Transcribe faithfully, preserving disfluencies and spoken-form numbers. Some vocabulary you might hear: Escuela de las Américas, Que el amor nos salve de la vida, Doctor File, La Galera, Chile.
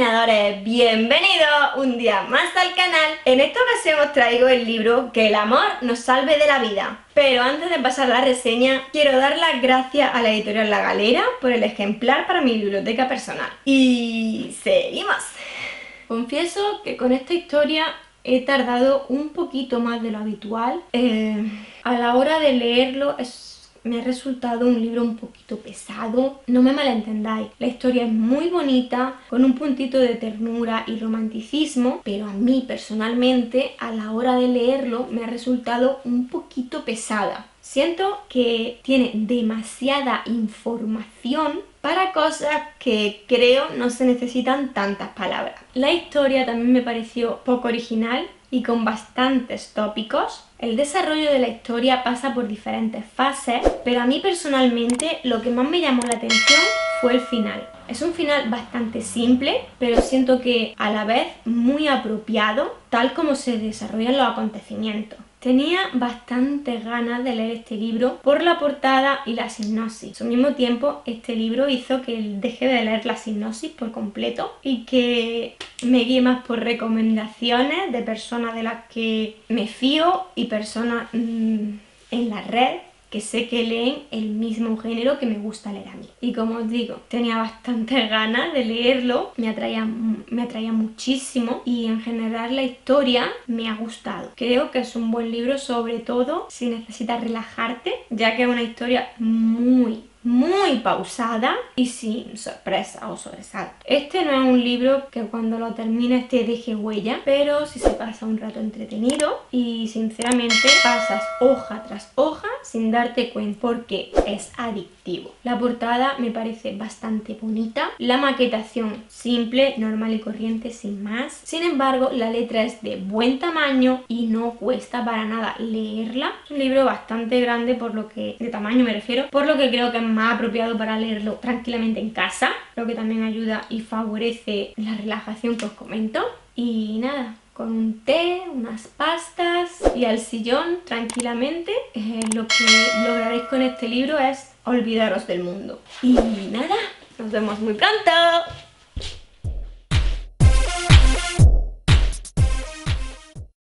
soñadores, bienvenidos un día más al canal. En esta ocasión os traigo el libro Que el amor nos salve de la vida. Pero antes de pasar la reseña, quiero dar las gracias a la editorial La Galera por el ejemplar para mi biblioteca personal. Y seguimos. Confieso que con esta historia he tardado un poquito más de lo habitual. Eh, a la hora de leerlo es... me ha resultado un libro un poquito pesado. No me malentendáis, la historia es muy bonita, con un puntito de ternura y romanticismo, pero a mí personalmente, a la hora de leerlo, me ha resultado un poquito pesada. Siento que tiene demasiada información para cosas que creo no se necesitan tantas palabras. La historia también me pareció poco original y con bastantes tópicos. El desarrollo de la historia pasa por diferentes fases, pero a mí personalmente lo que más me llamó la atención fue el final. Es un final bastante simple, pero siento que a la vez muy apropiado, tal como se desarrollan los acontecimientos. Tenía bastantes ganas de leer este libro por la portada y la sinopsis. Al mismo tiempo, este libro hizo que dejé de leer la sinopsis por completo y que me guíe más por recomendaciones de personas de las que me fío y personas mmm, en la red que sé que leen el mismo género que me gusta leer a mí. Y como os digo, tenía bastantes ganas de leerlo, me atraía, me atraía muchísimo y en general la historia me ha gustado. Creo que es un buen libro, sobre todo si necesitas relajarte, ya que es una historia muy, muy pausada y sin sorpresa o sobresalto. Este no es un libro que cuando lo termines te deje huella, pero si se pasa un rato entretenido y sinceramente pasas hoja tras hoja sin darte cuenta porque es adictivo. La portada me parece bastante bonita, la maquetación simple, normal y corriente sin más. Sin embargo, la letra es de buen tamaño y no cuesta para nada leerla. Es un libro bastante grande, por lo que, de tamaño me refiero, por lo que creo que es más apropiado para leerlo tranquilamente en casa, lo que también ayuda y favorece la relajación que os comento. Y nada, con un té, unas pastas y al sillón tranquilamente, eh, lo que lograréis con este libro es olvidaros del mundo. Y nada, nos vemos muy pronto.